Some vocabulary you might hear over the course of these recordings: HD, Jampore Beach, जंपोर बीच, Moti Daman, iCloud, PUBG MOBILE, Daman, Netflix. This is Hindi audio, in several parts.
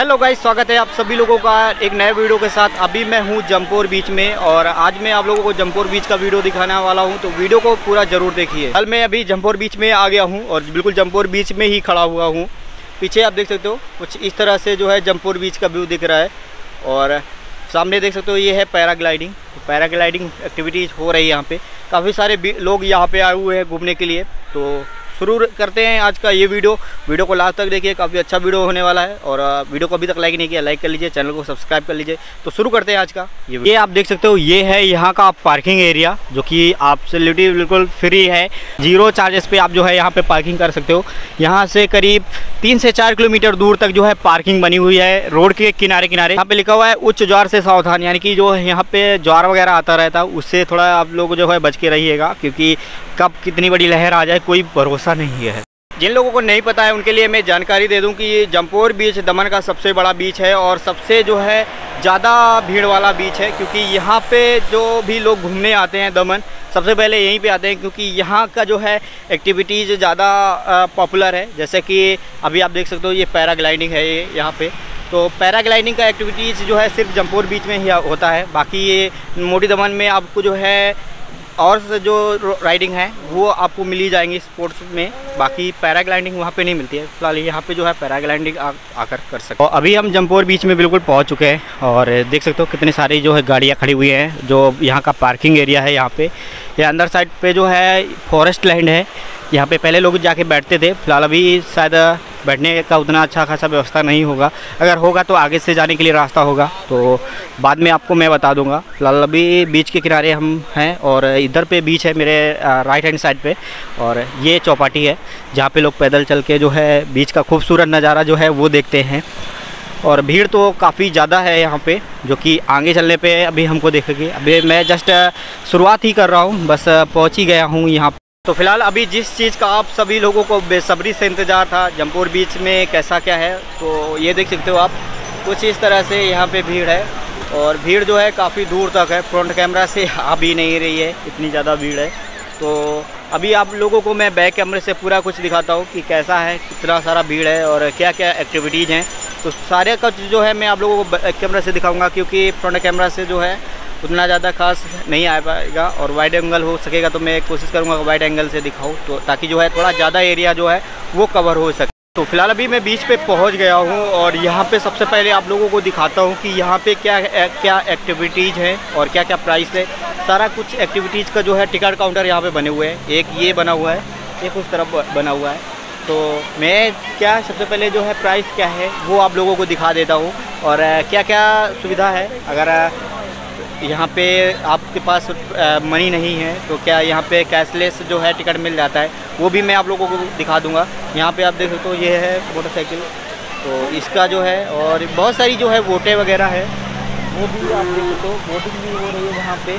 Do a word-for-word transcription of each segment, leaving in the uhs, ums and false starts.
हेलो गाइस, स्वागत है आप सभी लोगों का एक नए वीडियो के साथ। अभी मैं हूं जंपोर बीच में और आज मैं आप लोगों को जंपोर बीच का वीडियो दिखाने वाला हूं, तो वीडियो को पूरा जरूर देखिए। कल मैं अभी जंपोर बीच में आ गया हूं और बिल्कुल जंपोर बीच में ही खड़ा हुआ हूं। पीछे आप देख सकते हो कुछ इस तरह से जो है जंपोर बीच का व्यू दिख रहा है और सामने देख सकते हो ये है पैराग्लाइडिंग। पैराग्लाइडिंग एक्टिविटीज़ हो रही है यहाँ पर, काफ़ी सारे लोग यहाँ पर आए हुए हैं घूमने के लिए। तो शुरू करते हैं आज का ये वीडियो। वीडियो को लास्ट तक देखिए, काफ़ी अच्छा वीडियो होने वाला है। और वीडियो को अभी तक लाइक नहीं किया, लाइक कर लीजिए, चैनल को सब्सक्राइब कर लीजिए। तो शुरू करते हैं आज का ये वीडियो। ये आप देख सकते हो, ये है यहाँ का पार्किंग एरिया जो कि एब्सोल्युटली बिल्कुल फ्री है। जीरो चार्जेस पे आप जो है यहाँ पर पार्किंग कर सकते हो। यहाँ से करीब तीन से चार किलोमीटर दूर तक जो है पार्किंग बनी हुई है रोड के किनारे किनारे। यहाँ पर लिखा हुआ है उच्च ज्वार से सावधान, यानी कि जो यहाँ पर ज्वार वगैरह आता रहता है उससे थोड़ा आप लोग जो है बच के रहिएगा, क्योंकि कब कितनी बड़ी लहर आ जाए कोई भरोसा नहीं है। जिन लोगों को नहीं पता है उनके लिए मैं जानकारी दे दूं कि ये जंपोर बीच दमन का सबसे बड़ा बीच है और सबसे जो है ज़्यादा भीड़ वाला बीच है, क्योंकि यहाँ पे जो भी लोग घूमने आते हैं दमन सबसे पहले यहीं पे आते हैं, क्योंकि यहाँ का जो है एक्टिविटीज़ ज़्यादा पॉपुलर है। जैसे कि अभी आप देख सकते हो ये पैराग्लाइडिंग है, ये यहाँ पर तो पैराग्लाइडिंग का एक्टिविटीज़ जो है सिर्फ जंपोर बीच में ही होता है। बाकी ये मोटी दमन में आपको जो है और से जो राइडिंग है वो आपको मिली जाएंगी स्पोर्ट्स में, बाकी पैराग्लाइडिंग वहाँ पे नहीं मिलती है। फिलहाल यहाँ पे जो है पैराग्लाइडिंग आप आकर कर सकते हो। अभी हम जंपोर बीच में बिल्कुल पहुँच चुके हैं और देख सकते हो कितनी सारी जो है गाड़ियाँ खड़ी हुई हैं। जो यहाँ का पार्किंग एरिया है, यहाँ पे ये अंदर साइड पे जो है फॉरेस्ट लैंड है, यहाँ पे पहले लोग जाके बैठते थे। फिलहाल अभी शायद बैठने का उतना अच्छा खासा व्यवस्था नहीं होगा, अगर होगा तो आगे से जाने के लिए रास्ता होगा, तो बाद में आपको मैं बता दूंगा। फिलहाल अभी बीच के किनारे हम हैं और इधर पे बीच है मेरे राइट हैंड साइड पे, और ये चौपाटी है जहाँ पे लोग पैदल चल के जो है बीच का खूबसूरत नज़ारा जो है वो देखते हैं। और भीड़ तो काफ़ी ज़्यादा है यहाँ पे, जो कि आगे चलने पे अभी हमको देखेगी। अभी मैं जस्ट शुरुआत ही कर रहा हूँ, बस पहुँच ही गया हूँ यहाँ। तो फिलहाल अभी जिस चीज़ का आप सभी लोगों को बेसब्री से इंतज़ार था, जंपोर बीच में कैसा क्या है, तो ये देख सकते हो आप कुछ इस तरह से यहाँ पे भीड़ है और भीड़ जो है काफ़ी दूर तक है, फ्रंट कैमरा से आ भी नहीं रही है, इतनी ज़्यादा भीड़ है। तो अभी आप लोगों को मैं बैक कैमरे से पूरा कुछ दिखाता हूँ कि कैसा है, कितना सारा भीड़ है और क्या क्या एक्टिविटीज़ हैं। तो सारे का जो है मैं आप लोगों को बैक कैमरा से दिखाऊँगा, क्योंकि फ्रंट कैमरा से जो है उतना ज़्यादा खास नहीं आ पाएगा। और वाइड एंगल हो सकेगा तो मैं कोशिश करूँगा वाइड एंगल से दिखाऊँ, तो ताकि जो है थोड़ा ज़्यादा एरिया जो है वो कवर हो सके। तो फिलहाल अभी मैं बीच पे पहुँच गया हूँ और यहाँ पे सबसे पहले आप लोगों को दिखाता हूँ कि यहाँ पे क्या क्या एक्टिविटीज़ हैं और क्या क्या प्राइस है। सारा कुछ एक्टिविटीज़ का जो है टिकट काउंटर यहाँ पर बने हुए हैं, एक ये बना हुआ है, एक उस तरफ बना हुआ है। तो मैं क्या सबसे पहले जो है प्राइस क्या है वो आप लोगों को दिखा देता हूँ और क्या क्या सुविधा है। अगर यहाँ पे आपके पास मनी नहीं है तो क्या यहाँ पे कैशलेस जो है टिकट मिल जाता है, वो भी मैं आप लोगों को दिखा दूंगा। यहाँ पे आप देख सकते हो ये है मोटरसाइकिल, तो इसका जो है और बहुत सारी जो है वोटें वगैरह है वो भी आप देख सकते हो, वोटिंग भी हो रही है यहाँ पे।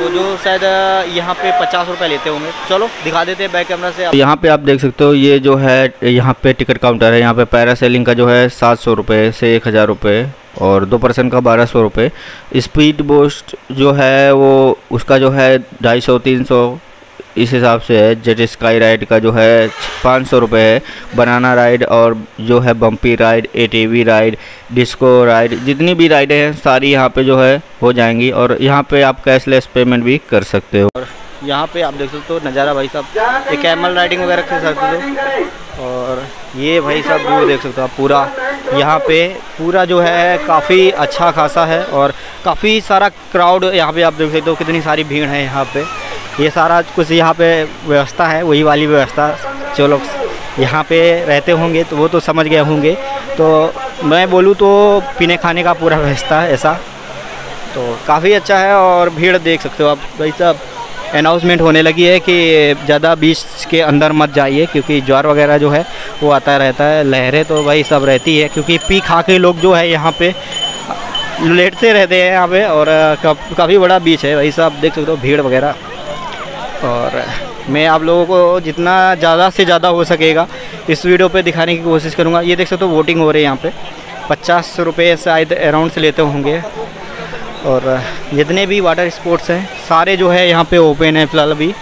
तो जो शायद यहाँ पे पचास रुपये लेते होंगे, चलो दिखा देते हैं बैक कैमरा से। यहाँ पे आप देख सकते हो ये जो है यहाँ पे टिकट काउंटर है, यहाँ पे पैरासेलिंग का जो है सात सौ रुपये से एक हज़ार रुपये और दो पर्सन का बारह सौ रुपये। स्पीड बोस्ट जो है वो उसका जो है ढाई सौ तीन सौ इस हिसाब से है। जेट स्काई राइड का जो है पाँच सौ रुपये है। बनाना राइड और जो है bumpy ride, ATV ride, disco ride, जितनी भी राइडें हैं सारी यहाँ पे जो है हो जाएंगी और यहाँ पे आप कैशलेस पेमेंट भी कर सकते हो। और यहाँ पे आप देख सकते हो नज़ारा भाई साहब, ये कैमल राइडिंग वगैरह कर सकते हो और ये भाई साहब व्यू देख सकते हो आप पूरा। यहाँ पे पूरा जो है काफ़ी अच्छा खासा है और काफ़ी सारा क्राउड यहाँ पे आप देख सकते हो, कितनी सारी भीड़ है यहाँ पे। ये सारा कुछ यहाँ पे व्यवस्था है, वही वाली व्यवस्था जो लोग यहाँ पे रहते होंगे तो वो तो समझ गए होंगे। तो मैं बोलूँ तो पीने खाने का पूरा व्यवस्था है ऐसा, तो काफ़ी अच्छा है। और भीड़ देख सकते हो आप भाई साहब, अनाउंसमेंट होने लगी है कि ज़्यादा बीच के अंदर मत जाइए, क्योंकि ज्वार वगैरह जो है वो आता रहता है, लहरें तो भाई सब रहती है, क्योंकि पी खा के लोग जो है यहाँ पे लेटते रहते हैं यहाँ पे। और काफ़ी बड़ा बीच है भाई साहब, देख सकते हो भीड़ वगैरह। और मैं आप लोगों को जितना ज़्यादा से ज़्यादा हो सकेगा इस वीडियो पे दिखाने की कोशिश करूँगा। ये देख सकते हो वोटिंग हो रही है यहाँ पे, पचास रुपये शायद अराउंड से लेते होंगे। और जितने भी वाटर स्पोर्ट्स हैं सारे जो है यहाँ पे ओपन है फ़िलहाल अभी।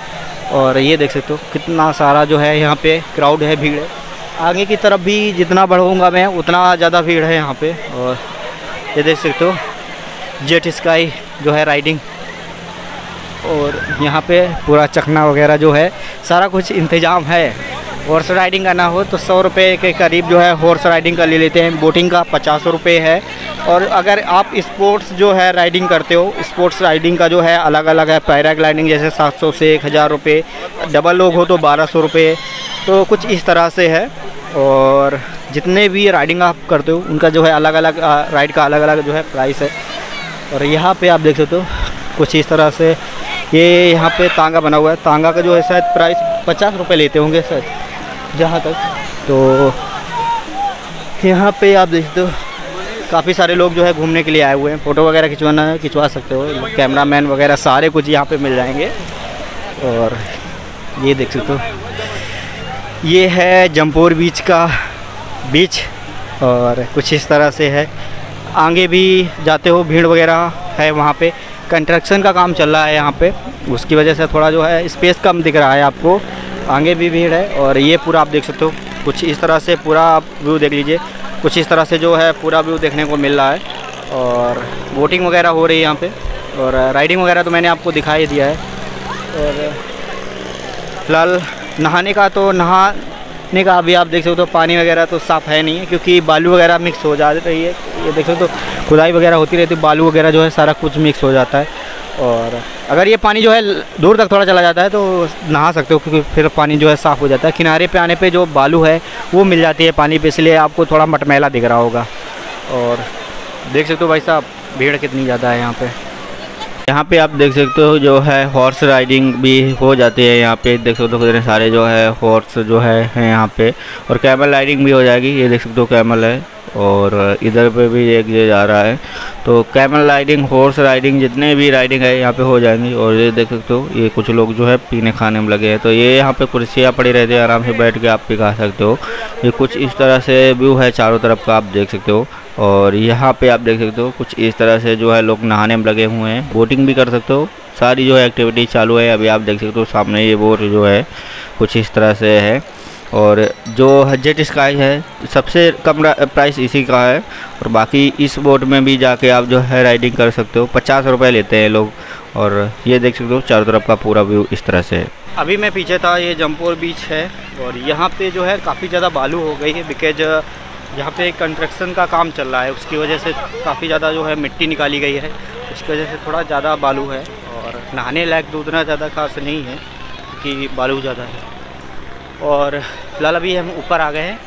और ये देख सकते हो कितना सारा जो है यहाँ पे क्राउड है, भीड़ है। आगे की तरफ भी जितना बढ़ूँगा मैं उतना ज़्यादा भीड़ है यहाँ पे। और ये देख सकते हो जेट स्काई जो है राइडिंग, और यहाँ पे पूरा चखना वगैरह जो है सारा कुछ इंतज़ाम है। हॉर्स राइडिंग का ना हो तो सौ रुपये के करीब जो है हॉर्स राइडिंग का ले लेते हैं, बोटिंग का पचास रुपये है। और अगर आप स्पोर्ट्स जो है राइडिंग करते हो, स्पोर्ट्स राइडिंग का जो है अलग अलग है, पैराग्लाइडिंग जैसे सात सौ से एक हज़ार रुपये, डबल लोग हो तो बारह सौ रुपये, तो कुछ इस तरह से है। और जितने भी राइडिंग आप करते हो उनका जो है अलग अलग राइड का अलग अलग जो है प्राइस है। और यहाँ पे आप देख सकते हो कुछ इस तरह से ये यहाँ पे तांगा बना हुआ है, तांगा का जो है शायद प्राइस पचास रुपये लेते होंगे शायद जहाँ तक। तो यहाँ पे आप देखते हो काफ़ी सारे लोग जो है घूमने के लिए आए हुए हैं, फ़ोटो वगैरह खिंचवाना है खिंचवा सकते हो, कैमरामैन वगैरह सारे कुछ यहाँ पे मिल जाएंगे। और ये देख सकते हो ये है जम्पोर बीच का बीच, और कुछ इस तरह से है। आगे भी जाते हो भीड़ वगैरह है, वहाँ पे कंस्ट्रक्शन का काम चल रहा है यहाँ पे, उसकी वजह से थोड़ा जो है स्पेस कम दिख रहा है आपको। आगे भी भीड़ है। और ये पूरा आप देख सकते हो कुछ इस तरह से पूरा आप व्यू देख लीजिए, कुछ इस तरह से जो है पूरा व्यू देखने को मिल रहा है। और बोटिंग वगैरह हो रही है यहाँ पे, और राइडिंग वगैरह तो मैंने आपको दिखा ही दिया है। और फिलहाल नहाने का तो नहाने का अभी आप देख सकते हो तो पानी वगैरह तो साफ़ है नहीं है, क्योंकि बालू वगैरह मिक्स हो जा रही है। ये देख सकते हो तो खुदाई वगैरह होती रहती है, बालू वगैरह जो है सारा कुछ मिक्स हो जाता है। और अगर ये पानी जो है दूर तक थोड़ा चला जाता है तो नहा सकते हो, क्योंकि फिर पानी जो है साफ़ हो जाता है। किनारे पे आने पे जो बालू है वो मिल जाती है पानी पे, इसलिए आपको थोड़ा मटमैला दिख रहा होगा। और देख सकते हो भाई साहब भीड़ कितनी ज़्यादा है यहाँ पे। यहाँ पे आप देख सकते हो जो है हॉर्स राइडिंग भी हो जाती है यहाँ पे, देख सकते हो कितने सारे जो है हॉर्स जो है हैं यहाँ पे। और कैमल राइडिंग भी हो जाएगी, ये देख सकते हो कैमल है। और इधर पे भी एक ये जा रहा है, तो कैमल राइडिंग, हॉर्स राइडिंग जितने भी राइडिंग है यहाँ पे हो जाएंगी। और ये देख सकते हो ये कुछ लोग जो है पीने खाने में लगे हैं, तो ये यहाँ पे कुर्सियाँ पड़ी रहती है, आराम से बैठ के आप भी खा सकते हो। ये कुछ इस तरह से व्यू है चारों तरफ का, आप देख सकते हो। और यहाँ पे आप देख सकते हो कुछ इस तरह से जो है लोग नहाने में लगे हुए हैं, बोटिंग भी कर सकते हो, सारी जो है एक्टिविटी चालू है। अभी आप देख सकते हो सामने ये बोट जो है कुछ इस तरह से है। और जो जेट स्काई है सबसे कम प्राइस इसी का है, और बाकी इस बोट में भी जाके आप जो है राइडिंग कर सकते हो, पचास रुपये लेते हैं लोग। और ये देख सकते हो चारों तरफ का पूरा व्यू इस तरह से है। अभी मैं पीछे था, ये जम्पोर बीच है, और यहाँ पे जो है काफ़ी ज़्यादा बालू हो गई है, बिकॉज यहाँ पे कंस्ट्रक्शन का काम चल रहा है, उसकी वजह से काफ़ी ज़्यादा जो है मिट्टी निकाली गई है, उसकी वजह से थोड़ा ज़्यादा बालू है। और नहाने लायक तो उतना ज़्यादा खास नहीं है कि बालू ज़्यादा है। और फिलहाल अभी हम ऊपर आ गए हैं,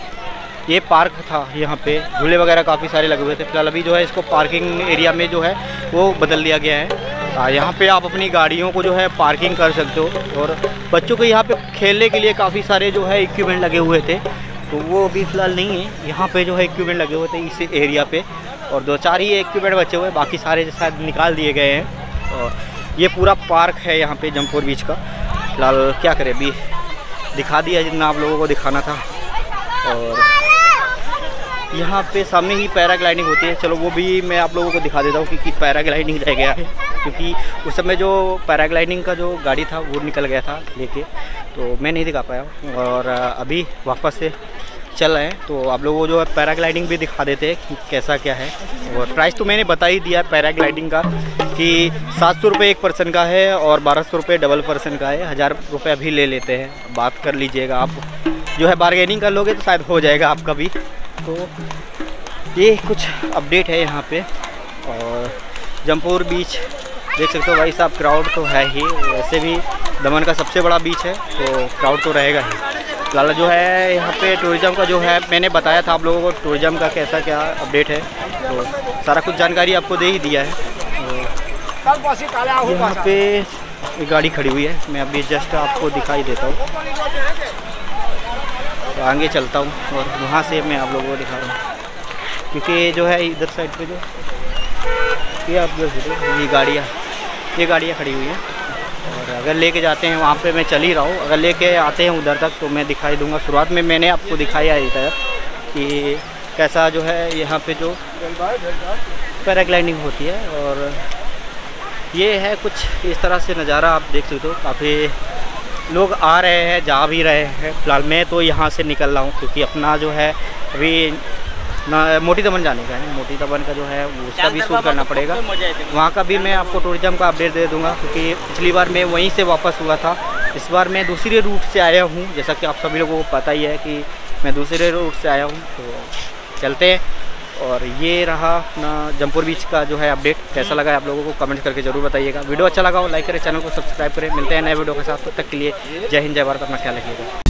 ये पार्क था, यहाँ पे झूले वगैरह काफ़ी सारे लगे हुए थे। फिलहाल अभी जो है इसको पार्किंग एरिया में जो है वो बदल दिया गया है। यहाँ पे आप अपनी गाड़ियों को जो है पार्किंग कर सकते हो, और बच्चों के यहाँ पे खेलने के लिए काफ़ी सारे जो है इक्विपमेंट लगे हुए थे, तो वो अभी फ़िलहाल नहीं है। यहाँ पर जो है इक्विपमेंट लगे हुए थे इस एरिया पर, और दो चार ही इक्विपमेंट बचे हुए, बाकी सारे शायद निकाल दिए गए हैं। और ये पूरा पार्क है यहाँ पर जम्पोर बीच का। फिलहाल क्या करें, अभी दिखा दिया जितना आप लोगों को दिखाना था। और यहाँ पे सामने ही पैराग्लाइडिंग होती है, चलो वो भी मैं आप लोगों को दिखा देता हूँ कि पैराग्लाइडिंग रह गया है, क्योंकि उस समय जो पैराग्लाइडिंग का जो गाड़ी था वो निकल गया था लेके, तो मैं नहीं दिखा पाया। और अभी वापस से चल रहे हैं, तो आप लोगों को जो है पैराग्लाइडिंग भी दिखा देते हैं कि कैसा क्या है। और प्राइस तो मैंने बता ही दिया है पैराग्लाइडिंग का, कि सात सौ रुपये एक पर्सन का है, और बारह सौ रुपये डबल पर्सन का है, हज़ार रुपये अभी ले लेते हैं। बात कर लीजिएगा आप, जो है बारगेनिंग कर लोगे तो शायद हो जाएगा आपका भी। तो ये कुछ अपडेट है यहाँ पे। और जम्पोर बीच देख सकते हो भाई साहब, क्राउड तो है ही, वैसे भी दमन का सबसे बड़ा बीच है तो क्राउड तो रहेगा ही। लाला जो है यहाँ पे टूरिज़म का जो है मैंने बताया था आप लोगों को, टूरिज़म का कैसा क्या अपडेट है, तो सारा कुछ जानकारी आपको दे ही दिया है। यहाँ पे एक गाड़ी खड़ी हुई है, मैं अभी जस्ट आपको दिखाई देता हूँ, तो आगे चलता हूँ और वहाँ से मैं आप लोगों को दिखा रहा हूँ, क्योंकि जो है इधर साइड पे जो ये आप जो ये गाड़ियाँ ये गाड़ियाँ खड़ी हुई हैं, और अगर लेके जाते हैं वहाँ पे मैं चल ही रहा हूँ, अगर लेके आते हैं उधर तक तो मैं दिखाई दूंगा। शुरुआत में मैंने आपको दिखाया ही था कि कैसा जो है यहाँ पे जो पैराग्लाइडिंग होती है। और ये है कुछ इस तरह से नज़ारा, आप देख सकते हो काफ़ी लोग आ रहे हैं, जा भी रहे हैं। फिलहाल मैं तो यहाँ से निकल रहा हूँ क्योंकि अपना जो है अभी ना मोटी दमन जाने का है। मोटी दमन का जो है उसका भी शूट करना पड़ेगा, वहाँ का भी मैं आपको टूरिज़म का अपडेट दे दूँगा क्योंकि पिछली बार मैं वहीं से वापस हुआ था, इस बार मैं दूसरे रूट से आया हूँ। जैसा कि आप सभी लोगों को पता ही है कि मैं दूसरे रूट से आया हूँ, तो चलते हैं। और ये रहा अपना जंपोर बीच का जो है अपडेट। कैसा लगा है आप लोगों को कमेंट करके जरूर बताइएगा। वीडियो अच्छा लगा हो लाइक करें, चैनल को सब्सक्राइब करें। मिलते हैं नए वीडियो के साथ, तब तक के लिए जय हिंद जय भारत, अपना ख्याल रखिएगा।